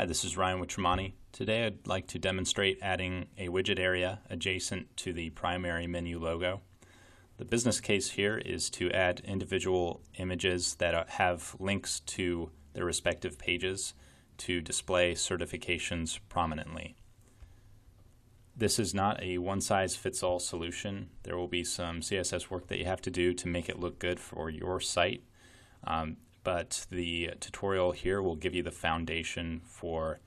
Hi, this is Ryan with Trumani. Today I'd like to demonstrate adding a widget area adjacent to the primary menu logo. The business case here is to add individual images that have links to their respective pages to display certifications prominently. This is not a one-size-fits-all solution. There will be some CSS work that you have to do to make it look good for your site. But the tutorial here will give you the foundation for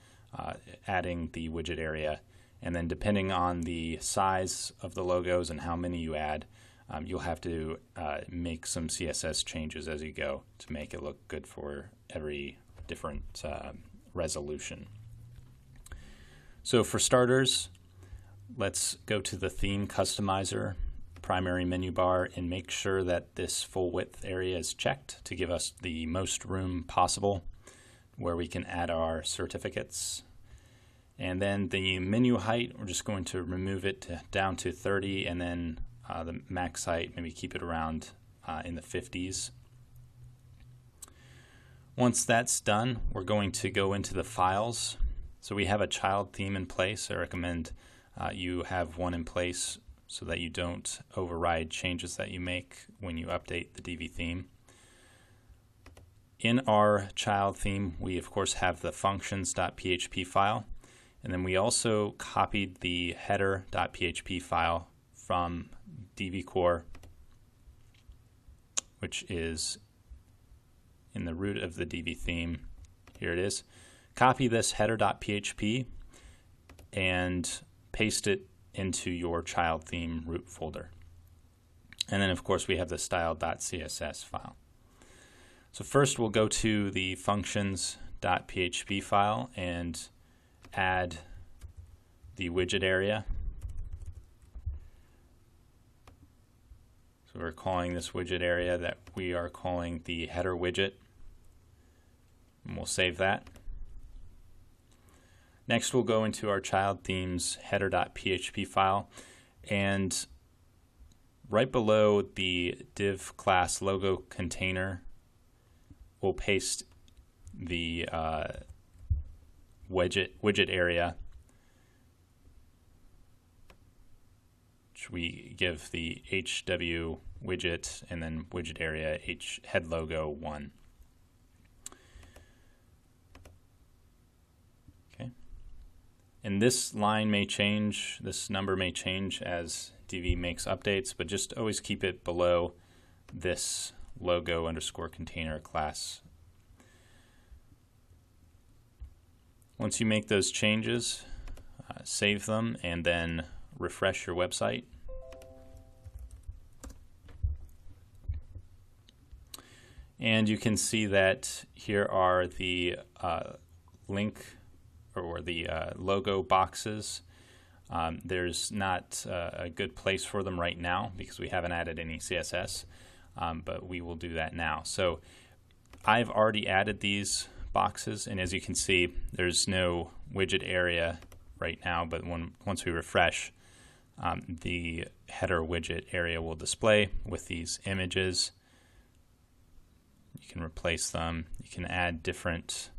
adding the widget area. And then depending on the size of the logos and how many you add, you'll have to make some CSS changes as you go to make it look good for every different resolution. So for starters, let's go to the theme customizer, primary menu bar, and make sure that this full width area is checked to give us the most room possible where we can add our certificates. And then the menu height, we're just going to remove it down to 30, and then the max height, maybe keep it around in the 50s. Once that's done, we're going to go into the files. So we have a child theme in place. I recommend you have one in place so that you don't override changes that you make when you update the Divi theme. In our child theme, we of course have the functions.php file, and then we also copied the header.php file from Divi core, which is in the root of the Divi theme. Here it is. Copy this header.php and paste it into your child theme root folder. And then of course we have the style.css file. So first we'll go to the functions.php file and add the widget area. So we're calling this widget area that we are calling the header widget, and we'll save that. Next, we'll go into our child theme's header.php file, and right below the div class logo container, we'll paste the widget area, which we give the HW widget and then widget area head logo 1. And this line may change, this number may change as Divi makes updates, but just always keep it below this logo underscore container class. Once you make those changes, save them and then refresh your website. And you can see that here are the logo boxes. There's not a good place for them right now because we haven't added any CSS, but we will do that now. So I've already added these boxes, and as you can see, there's no widget area right now, but once we refresh, the header widget area will display with these images. You can replace them. You can add different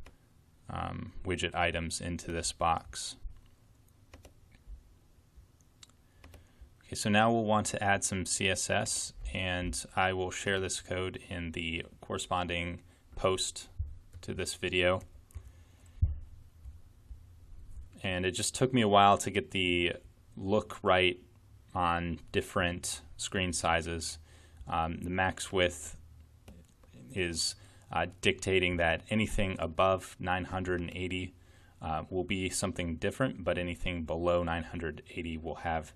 widget items into this box. Okay, so now we'll want to add some CSS, and I will share this code in the corresponding post to this video. And it just took me a while to get the look right on different screen sizes. The max width is dictating that anything above 980 will be something different, but anything below 980 will have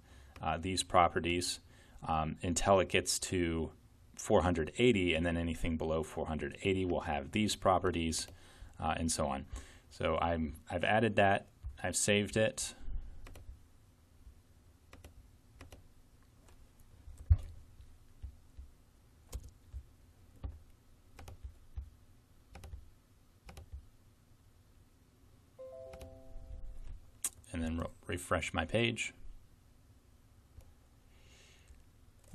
these properties until it gets to 480, and then anything below 480 will have these properties and so on. So I've added that, I've saved it, and then refresh my page.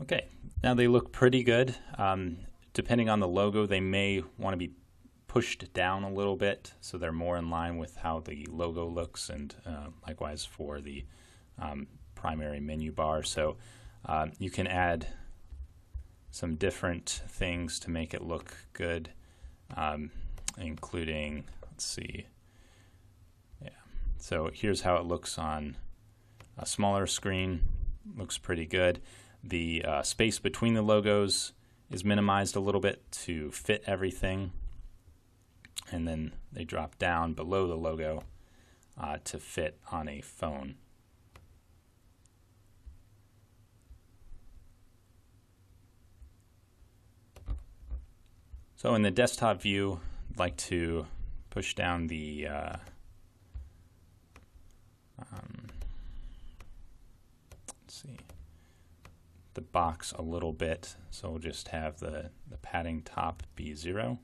Okay, now they look pretty good. Depending on the logo, they may want to be pushed down a little bit, so they're more in line with how the logo looks, and likewise for the primary menu bar. So you can add some different things to make it look good, including, let's see, yeah. So here's how it looks on a smaller screen. Looks pretty good. The space between the logos is minimized a little bit to fit everything, and then they drop down below the logo to fit on a phone. So in the desktop view, I'd like to push down the let's see, the box a little bit. So we'll just have the padding top be 0.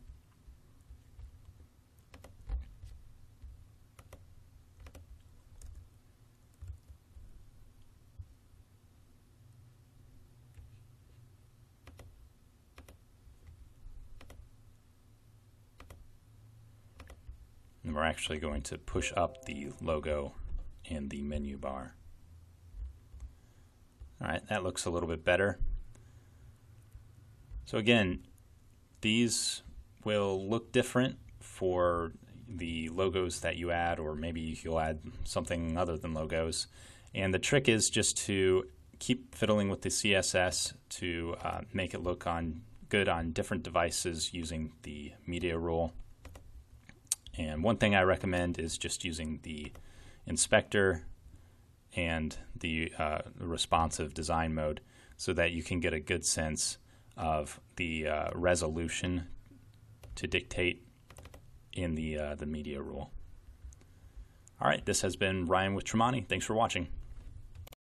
And we're actually going to push up the logo in the menu bar. All right, that looks a little bit better. So again, these will look different for the logos that you add, or maybe you'll add something other than logos. And the trick is just to keep fiddling with the CSS to make it look good on different devices using the media rule. And one thing I recommend is just using the inspector and the responsive design mode, so that you can get a good sense of the resolution to dictate in the media rule. All right, this has been Ryan with Trumani. Thanks for watching.